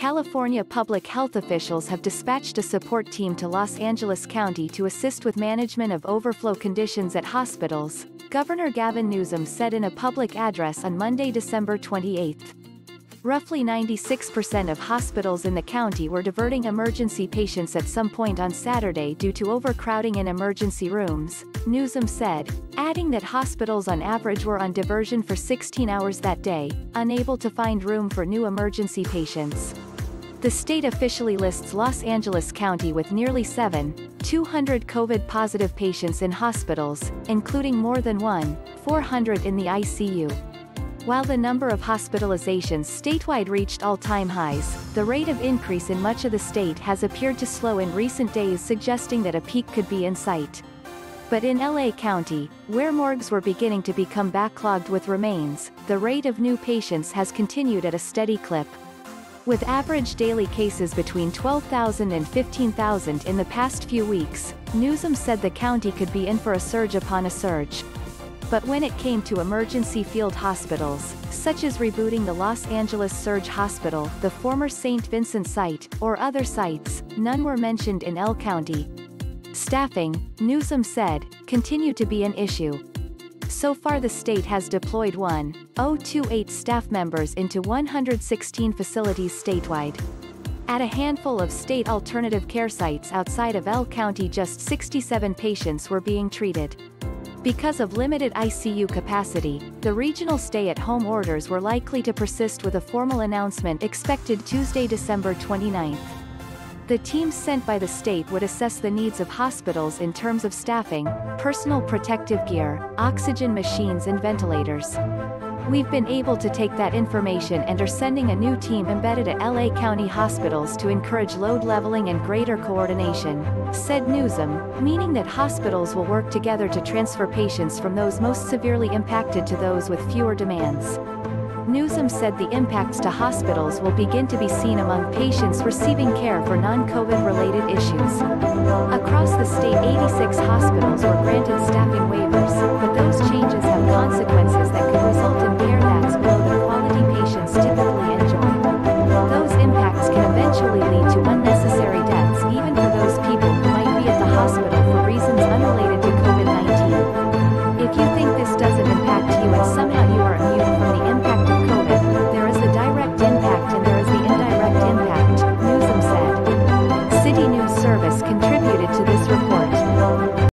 California public health officials have dispatched a support team to Los Angeles County to assist with management of overflow conditions at hospitals, Governor Gavin Newsom said in a public address on Monday, December 28. Roughly 96% of hospitals in the county were diverting emergency patients at some point on Saturday due to overcrowding in emergency rooms, Newsom said, adding that hospitals on average were on diversion for 16 hours that day, unable to find room for new emergency patients. The state officially lists Los Angeles County with nearly 7,200 COVID-positive patients in hospitals, including more than 1,400 in the ICU. While the number of hospitalizations statewide reached all-time highs, the rate of increase in much of the state has appeared to slow in recent days, suggesting that a peak could be in sight. But in LA County, where morgues were beginning to become backlogged with remains, the rate of new patients has continued at a steady clip, with average daily cases between 12,000 and 15,000 in the past few weeks. Newsom said the county could be in for a surge upon a surge. But when it came to emergency field hospitals, such as rebooting the Los Angeles Surge Hospital, the former St. Vincent site, or other sites, none were mentioned in L County. Staffing, Newsom said, continued to be an issue. So far, the state has deployed 1,028 staff members into 116 facilities statewide. At a handful of state alternative care sites outside of L County, just 67 patients were being treated. Because of limited ICU capacity, the regional stay-at-home orders were likely to persist, with a formal announcement expected Tuesday, December 29. The team sent by the state would assess the needs of hospitals in terms of staffing, personal protective gear, oxygen machines and ventilators. "We've been able to take that information and are sending a new team embedded at LA County hospitals to encourage load leveling and greater coordination," said Newsom, meaning that hospitals will work together to transfer patients from those most severely impacted to those with fewer demands. Newsom said the impacts to hospitals will begin to be seen among patients receiving care for non-COVID-related issues. Across the state, 86 hospitals were granted staffing waivers, but those changes have consequences that